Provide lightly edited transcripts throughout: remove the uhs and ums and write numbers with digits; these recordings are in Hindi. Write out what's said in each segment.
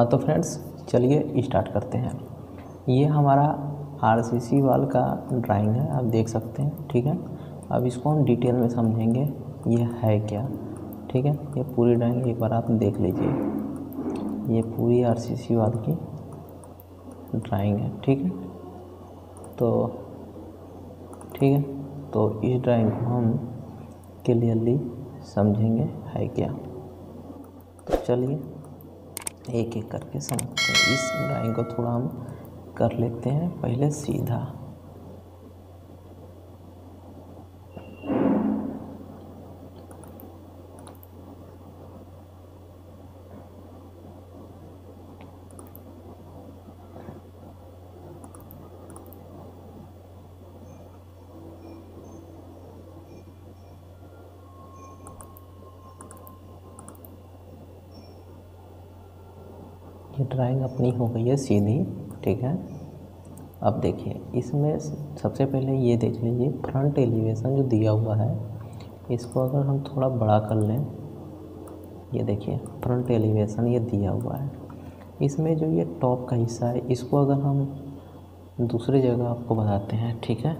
हाँ तो फ्रेंड्स चलिए स्टार्ट करते हैं। ये हमारा आरसीसी वाल का ड्राइंग है, आप देख सकते हैं, ठीक है। अब इसको हम डिटेल में समझेंगे ये है क्या, ठीक है। ये पूरी ड्राइंग एक बार आप देख लीजिए, ये पूरी आरसीसी वाल की ड्राइंग है, ठीक है। तो ठीक है, तो इस ड्राइंग को हम क्लियरली समझेंगे है क्या। तो चलिए एक एक करके समझते हैं। इस ड्राइंग को थोड़ा हम कर लेते हैं पहले सीधा, ड्राइंग अपनी हो गई है सीधी, ठीक है। अब देखिए इसमें सबसे पहले ये देख लीजिए फ्रंट एलिवेशन जो दिया हुआ है, इसको अगर हम थोड़ा बड़ा कर लें, ये देखिए फ्रंट एलिवेशन ये दिया हुआ है। इसमें जो ये टॉप का हिस्सा है, इसको अगर हम दूसरी जगह आपको बताते हैं, ठीक है।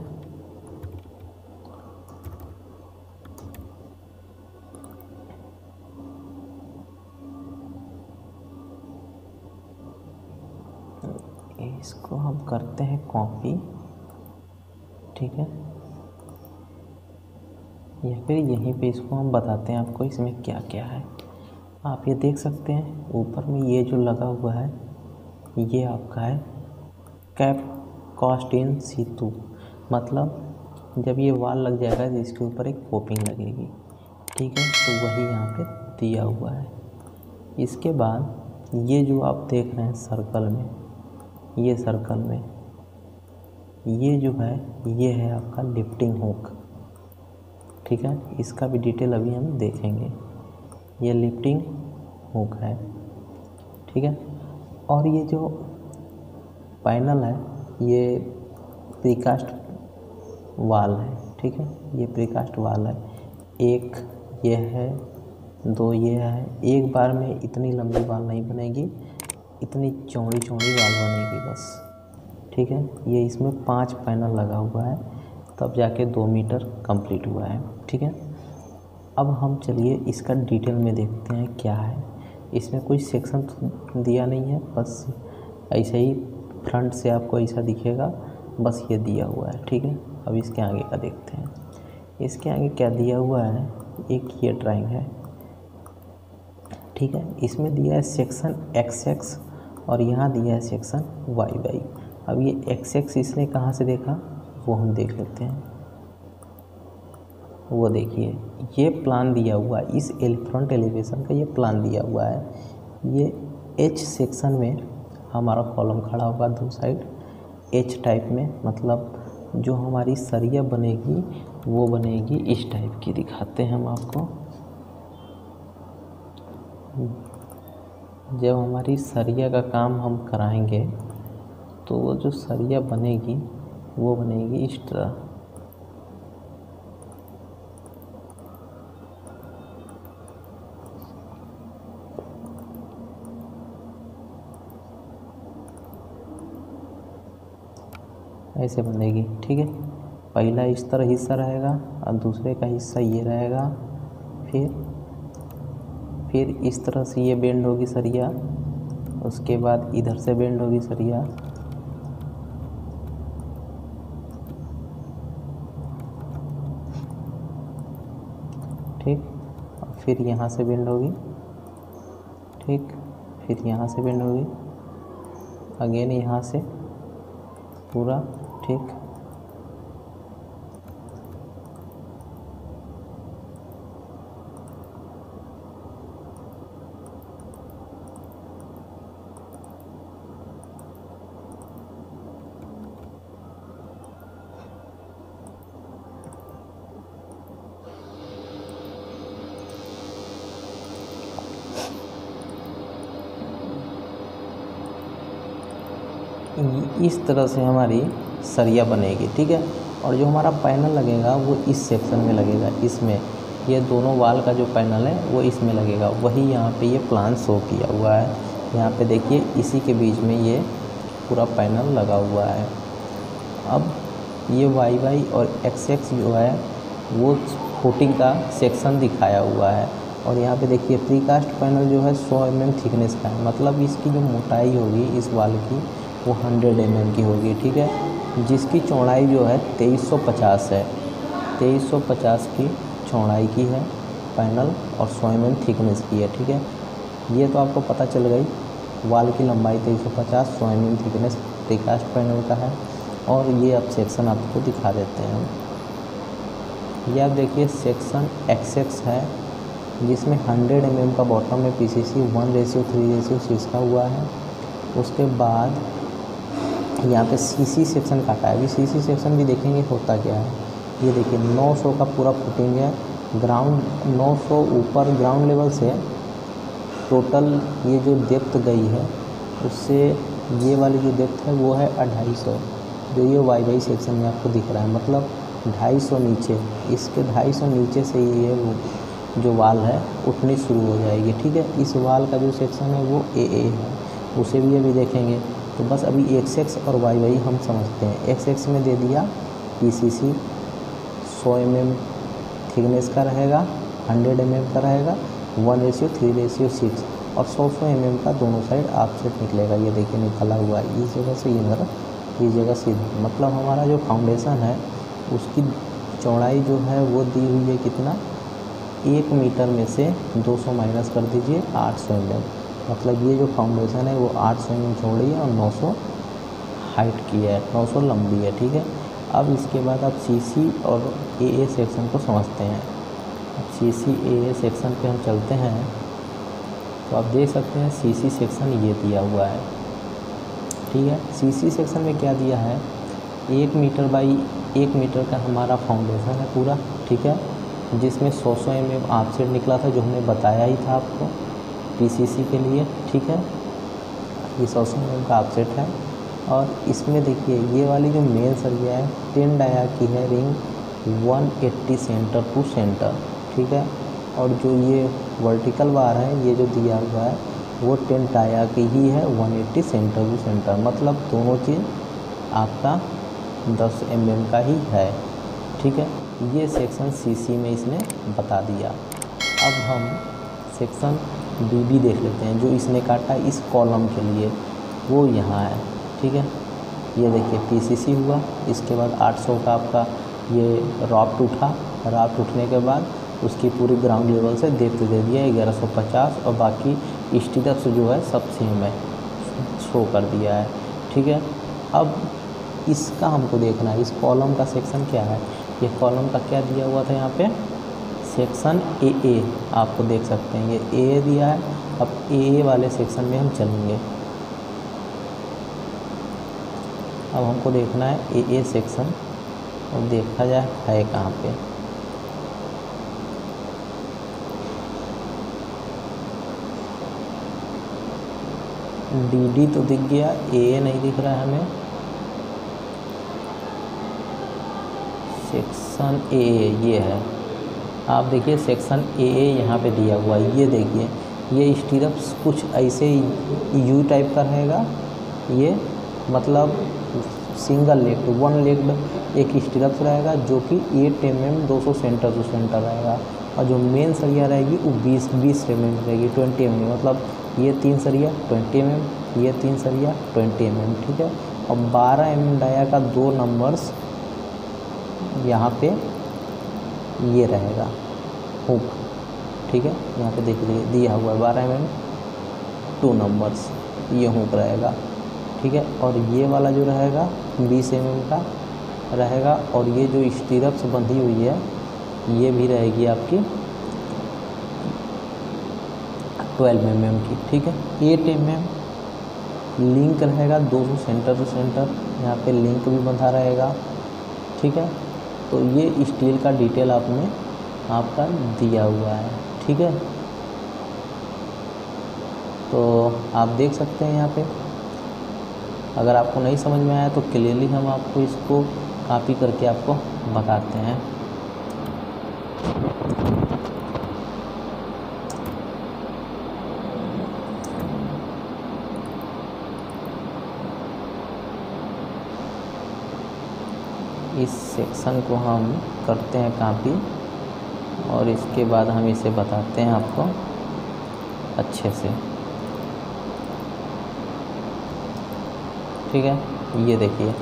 इसको हम करते हैं कॉपी, ठीक है, या फिर यहीं पे इसको हम बताते हैं आपको इसमें क्या क्या है। आप ये देख सकते हैं ऊपर में ये जो लगा हुआ है, ये आपका है कैप कॉस्ट इन सीटू, मतलब जब ये वाल लग जाएगा तो इसके ऊपर एक कॉपिंग लगेगी, ठीक है। तो वही यहाँ पे दिया हुआ है। इसके बाद ये जो आप देख रहे हैं सर्कल में, ये सर्कल में ये जो है, ये है आपका लिफ्टिंग हुक, ठीक है। इसका भी डिटेल अभी हम देखेंगे। ये लिफ्टिंग हुक है, ठीक है। और ये जो पैनल है, ये प्रीकास्ट वाल है, ठीक है। ये प्रीकास्ट वाल है, एक ये है, दो ये है। एक बार में इतनी लंबी वाल नहीं बनेगी, इतनी चौड़ी चौड़ी वाल बनेगी बस, ठीक है। ये इसमें 5 पैनल लगा हुआ है, तब जाके 2 मीटर कंप्लीट हुआ है, ठीक है। अब हम चलिए इसका डिटेल में देखते हैं क्या है। इसमें कोई सेक्शन दिया नहीं है, बस ऐसे ही फ्रंट से आपको ऐसा दिखेगा, बस ये दिया हुआ है, ठीक है। अब इसके आगे का देखते हैं। इसके आगे क्या दिया हुआ है, एक ये ड्राइंग है, ठीक है। इसमें दिया है सेक्शन एक्स एक्स और यहाँ दिया है सेक्शन वाई-वाई। अब ये एक्स एक्स इसने कहाँ से देखा वो हम देख लेते हैं। वो देखिए ये प्लान दिया हुआ है, इस फ्रंट एलिवेशन का ये प्लान दिया हुआ है। ये एच सेक्शन में हमारा कॉलम खड़ा होगा, 2 साइड एच टाइप में, मतलब जो हमारी सरिया बनेगी वो बनेगी इस टाइप की। दिखाते हैं हम आपको, जब हमारी सरिया का काम हम कराएंगे तो वो जो सरिया बनेगी वो बनेगी इस तरह, ऐसे बनेगी, ठीक है। पहला इस तरह हिस्सा रहेगा और दूसरे का हिस्सा ये रहेगा, फिर इस तरह से ये बेंड होगी सरिया, उसके बाद इधर से बेंड होगी सरिया, ठीक। फिर यहाँ से बेंड होगी, ठीक। फिर यहाँ से बेंड होगी, अगेन यहाँ से पूरा, ठीक। इस तरह से हमारी सरिया बनेगी, ठीक है। और जो हमारा पैनल लगेगा वो इस सेक्शन में लगेगा, इसमें ये दोनों वाल का जो पैनल है वो इसमें लगेगा। वही यहाँ पे ये प्लान शो किया हुआ है, यहाँ पे देखिए इसी के बीच में ये पूरा पैनल लगा हुआ है। अब ये वाई-वाई और एक्स जो है वो फुटिंग का सेक्शन दिखाया हुआ है। और यहाँ पे देखिए प्रीकास्ट पैनल जो है 100 mm थिकनेस का है, मतलब इसकी जो मोटाई होगी इस वाल की वो 100 mm की होगी, ठीक है, जिसकी चौड़ाई जो है 2350 है, 2350 की चौड़ाई की है पैनल और 100 mm थिकनेस की है, ठीक है। ये तो आपको पता चल गई, वाल की लंबाई 2350, 100 mm थिकनेस प्रीकास्ट पैनल का है। और ये अब सेक्शन आपको दिखा देते हैं हम। यह देखिए सेक्शन एक्स है जिसमें 100 mm का बॉटम में पीसीसी 1:3:6 का हुआ है। उसके बाद यहाँ पे सीसी सेक्शन काटा है। अभी सीसी सेक्शन भी देखेंगे होता क्या है। ये देखिए 900 का पूरा फुटिंग है, ग्राउंड 900 ऊपर ग्राउंड लेवल से टोटल ये जो डेप्थ गई है उससे ये वाली जो डेप्थ है वो है 250, जो ये वाई-वाई सेक्शन में आपको दिख रहा है, मतलब 250 नीचे, इसके 250 नीचे से ये जो वाल है उठनी शुरू हो जाएगी, ठीक है। इस वाल का जो सेक्शन है वो ए है, उसे भी अभी देखेंगे। तो बस अभी एक्स और वाई-वाई हम समझते हैं। एक्स में दे दिया पीसीसी 100 mm थिकनेस का रहेगा, 100 mm का रहेगा, 1:3:6 और 100 mm का दोनों साइड ऑफसेट निकलेगा। ये देखिए निकला हुआ है, इस जगह से ये मेरा इस जगह से, मतलब हमारा जो फाउंडेशन है उसकी चौड़ाई जो है वो दी हुई है कितना, 1 मीटर में से 200 माइनस कर दीजिए 800 mm, मतलब ये जो फाउंडेशन है वो 800 mm चौड़ी है और 900 हाइट की है, 900 लंबी है, ठीक है। अब इसके बाद आप सीसी और ए सेक्शन को समझते हैं। अब सीसी ए सेक्शन पे हम चलते हैं तो आप देख सकते हैं सीसी सेक्शन ये दिया हुआ है, ठीक है। सीसी सेक्शन में क्या दिया है, 1 मीटर बाई 1 मीटर का हमारा फाउंडेशन है पूरा, ठीक है, जिसमें 100 mm ऑफसेट निकला था, जो हमने बताया ही था आपको पीसीसी के लिए, ठीक है। ये 100 mm का ऑफसेट है। और इसमें देखिए ये वाली जो मेन सरिया है 10 डाया की है, रिंग 180 सेंटर टू सेंटर, ठीक है। और जो ये वर्टिकल बार है ये जो दिया हुआ है वो 10 डाया की ही है, 180 सेंटर टू सेंटर, मतलब दोनों चीज़ आपका 10 mm का ही है, ठीक है। ये सेक्शन सीसी में इसने बता दिया। अब हम सेक्शन बीबी देख लेते हैं, जो इसने काटा इस कॉलम के लिए वो यहाँ है, ठीक है। ये देखिए पीसीसी हुआ, इसके बाद 800 का आपका ये रॉफ्ट उठा, रॉफ्ट उठने के बाद उसकी पूरी ग्राउंड लेवल से डेप्थ दे दिया 1150 और बाकी स्टिरप्स जो है सब सेम है, शो कर दिया है, ठीक है। अब इसका हमको देखना है इस कॉलम का सेक्शन क्या है। ये कॉलम का क्या दिया हुआ था, यहाँ पे सेक्शन ए आपको देख सकते हैं, ये ए दिया है। अब ए वाले सेक्शन में हम चलेंगे। अब हमको देखना है ए सेक्शन और देखा जाए है कहाँ पे। डी तो दिख गया, ए नहीं दिख रहा है हमें। सेक्शन ए ये है, आप देखिए सेक्शन ए यहाँ पे दिया हुआ है। ये देखिए ये स्टिरप्स कुछ ऐसे यू टाइप का रहेगा, ये मतलब सिंगल लेग्ड, वन लेग्ड एक स्टिरप्स रहेगा जो कि 8 mm 200 सेंटर टू सेंटर रहेगा, और जो मेन सरिया रहेगी वो 20 mm रहेगी, 20 mm, मतलब ये 3 सरिया 20 mm, ये 3 सरिया 20 mm, ठीक है। और 12 mm डाया का 2 नंबर्स यहाँ पे ये रहेगा हुक, ठीक है। यहाँ पे देख लीजिए दिया हुआ है 12 mm 2 नंबर्स ये हुक रहेगा, ठीक है। और ये वाला जो रहेगा 20 mm का रहेगा, और ये जो स्टिरप्स बंधी हुई है ये भी रहेगी आपकी 12 mm की, ठीक है। 8 mm लिंक रहेगा 200 सेंटर टू सेंटर, यहाँ पे लिंक भी बंधा रहेगा, ठीक है। तो ये स्टील का डिटेल आपने आपका दिया हुआ है, ठीक है। तो आप देख सकते हैं यहाँ पे, अगर आपको नहीं समझ में आया तो क्लियरली हम आपको इसको कॉपी करके आपको बताते हैं। इस सेक्शन को हम करते हैं कॉपी और इसके बाद हम इसे बताते हैं आपको अच्छे से, ठीक है। ये देखिए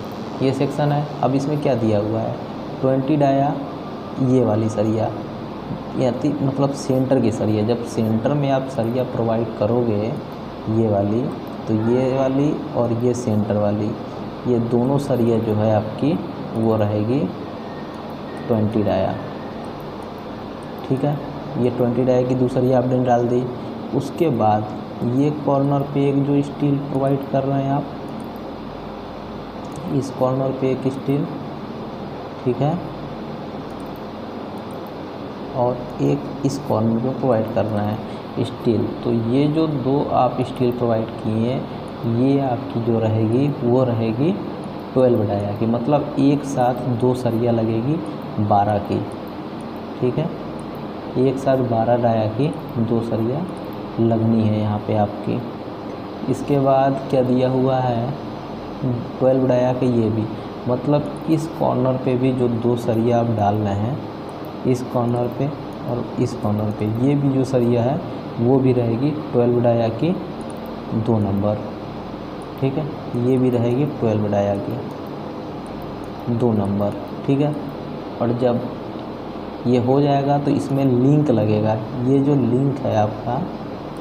ये सेक्शन है। अब इसमें क्या दिया हुआ है, 20 डाया ये वाली सरिया या मतलब सेंटर की सरिया। जब सेंटर में आप सरिया प्रोवाइड करोगे ये वाली, तो ये वाली और ये सेंटर वाली, ये दोनों सरिया जो है आपकी वो रहेगी 20 डाया, ठीक है। ये 20 डाया की दूसरी आपने डाल दी। उसके बाद ये कॉर्नर पे एक जो स्टील प्रोवाइड कर रहे हैं आप, इस कॉर्नर पे एक स्टील, ठीक है, और एक इस कॉर्नर पे प्रोवाइड कर रहे हैं स्टील। तो ये जो दो आप स्टील प्रोवाइड किए ये आपकी जो रहेगी वो रहेगी 12 डाया की, मतलब एक साथ दो सरिया लगेगी 12 की, ठीक है। एक साथ 12 डाया की दो सरिया लगनी है यहाँ पे आपकी। इसके बाद क्या दिया हुआ है, 12 डाया के ये भी, मतलब इस कॉर्नर पे भी जो दो सरिया आप डाल रहे हैं, इस कॉर्नर पे और इस कॉर्नर पे, ये भी जो सरिया है वो भी रहेगी 12 डाया की 2 नंबर, ठीक है। ये भी रहेगी 12 डाया की 2 नंबर, ठीक है। और जब ये हो जाएगा तो इसमें लिंक लगेगा। ये जो लिंक है आपका,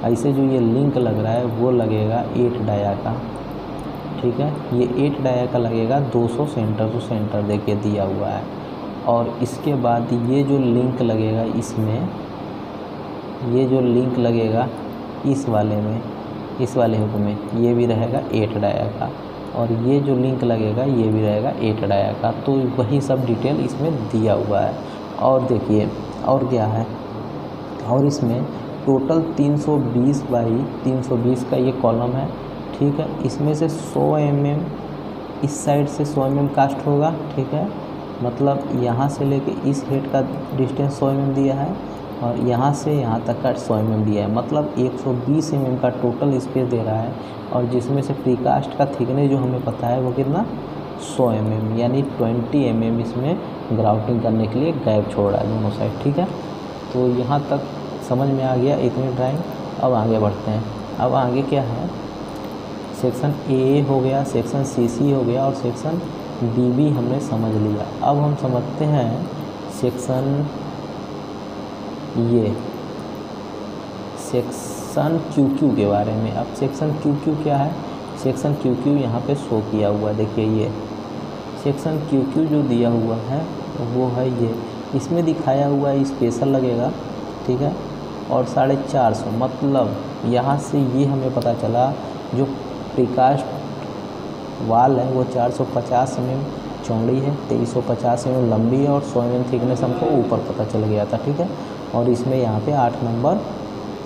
ऐसे जो ये लिंक लग रहा है वो लगेगा 8 डाया का, ठीक है। ये 8 डाया का लगेगा 200 सेंटर टू सेंटर देके दिया हुआ है। और इसके बाद ये जो लिंक लगेगा इसमें, ये जो लिंक लगेगा इस वाले में, इस वाले हुक में, ये भी रहेगा 8 डाया का, और ये जो लिंक लगेगा ये भी रहेगा 8 डाया का। तो वही सब डिटेल इसमें दिया हुआ है। और देखिए और क्या है, और इसमें टोटल 320 बाई 320 का ये कॉलम है, ठीक है। इसमें से 100 mm इस साइड से 100 mm कास्ट होगा, ठीक है। मतलब यहाँ से लेके इस हेड का डिस्टेंस 100 mm दिया है और यहाँ से यहाँ तक का 100 mm दिया है, मतलब 120 mm का टोटल स्पेस दे रहा है। और जिसमें से प्रीकास्ट का थिकनेस जो हमें पता है वो कितना, 100 mm, यानी 20 mm इसमें ग्राउटिंग करने के लिए गैप छोड़ रहा है दोनों साइड, ठीक है। तो यहाँ तक समझ में आ गया इतनी ड्राइंग। अब आगे बढ़ते हैं। अब आगे क्या है, सेक्शन ए हो गया, सेक्शन सीसी हो गया और सेक्शन बीबी हमने समझ लिया। अब हम समझते हैं सेक्शन क्यू के बारे में। अब सेक्शन क्यू क्या है, सेक्शन क्यू यहाँ पे शो किया हुआ, देखिए ये सेक्शन क्यू जो दिया हुआ है वो है ये, इसमें दिखाया हुआ स्पेशल लगेगा, ठीक है। और 450, मतलब यहाँ से ये हमें पता चला जो प्रीकास्ट वाल है वो 450 mm चौड़ी है, 2350 mm लंबी है और 100 mm थिकनेस हमको ऊपर पता चल गया था, ठीक है। और इसमें यहाँ पे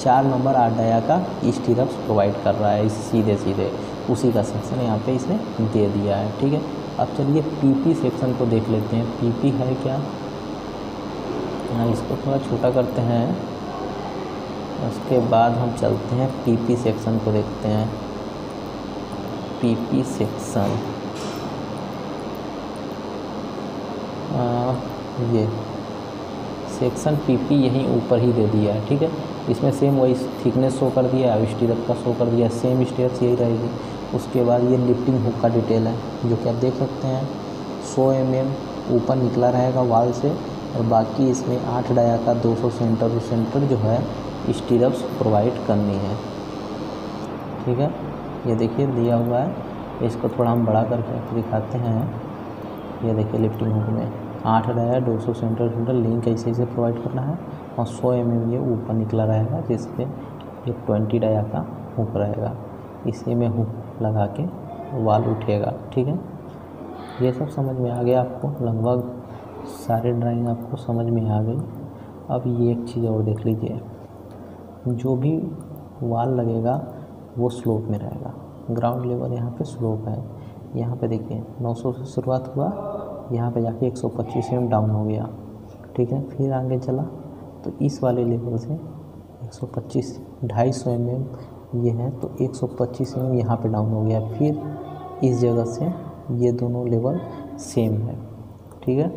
4 नंबर 8 डाया का स्टिरप्स प्रोवाइड कर रहा है, इस सीधे सीधे उसी का सेक्शन यहाँ पे इसने दे दिया है, ठीक है। अब चलिए पीपी सेक्शन को देख लेते हैं। पीपी है क्या, हाँ, इसको थोड़ा छोटा करते हैं, उसके बाद हम चलते हैं पीपी सेक्शन को देखते हैं। पीपी सेक्शन ये सेक्शन पीपी यहीं ऊपर ही दे दिया है, ठीक है। इसमें सेम वही थिकनेस शो कर दिया है, स्टिरप्स का शो कर दिया, सेम स्टिरप्स यही रहेगी। उसके बाद ये लिफ्टिंग हुक का डिटेल है जो कि आप देख सकते हैं, 100 mm ऊपर निकला रहेगा वाल से और बाकी इसमें 8 डाया का 200 सेंटर टू सेंटर जो है स्टिरप्स प्रोवाइड करनी है, ठीक है। ये देखिए दिया हुआ है, इसको थोड़ा हम बड़ा करके दिखाते हैं। ये देखिए लिफ्टिंग हुक में 8 dia 200 centre to centre link ऐसे ऐसे प्रोवाइड करना है और 100 mm ये ऊपर निकला रहेगा जिसपे ये 20 डाया का हुक रहेगा, इसी में हुक लगा के वाल उठेगा, ठीक है। ये सब समझ में आ गया आपको, लगभग सारे ड्राइंग आपको समझ में आ गई। अब ये एक चीज़ और देख लीजिए, जो भी वाल लगेगा वो स्लोप में रहेगा, ग्राउंड लेवल यहाँ पे स्लोप है। यहाँ पे देखिए 900 से शुरुआत हुआ, यहाँ पे जाके 125 mm डाउन हो गया, ठीक है। फिर आगे चला तो इस वाले लेवल से 125 250 mm ये है, तो 125 mm यहाँ पर डाउन हो गया। फिर इस जगह से ये दोनों लेवल सेम है, ठीक है,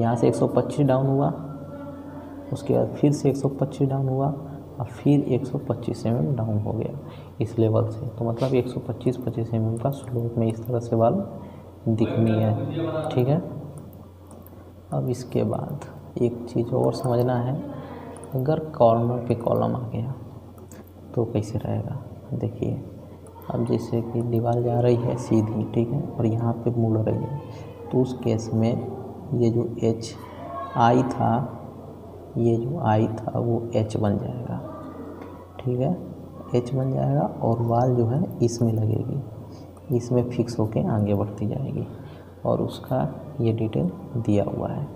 यहाँ से 125 डाउन हुआ, उसके बाद फिर से 125 डाउन हुआ और फिर 125 mm डाउन हो गया इस लेवल से। तो मतलब 125 mm का स्लोप में इस तरह से वाल दिखनी है। ठीक है, अब इसके बाद एक चीज़ और समझना है, अगर कॉर्नर पे कॉलम आ गया तो कैसे रहेगा। देखिए अब जैसे कि दीवार जा रही है सीधी, ठीक है, और यहाँ पे मुड़ रही है, तो उस केस में ये जो एच आई था, ये जो आई था वो एच बन जाएगा। ठीक है, एच बन जाएगा और वाल जो है इसमें लगेगी, इसमें फिक्स होके आगे बढ़ती जाएगी। और उसका ये डिटेल दिया हुआ है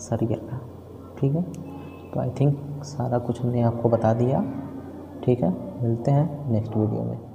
सरिया का। ठीक है, तो आई थिंक सारा कुछ हमने आपको बता दिया। ठीक है, मिलते हैं नेक्स्ट वीडियो में।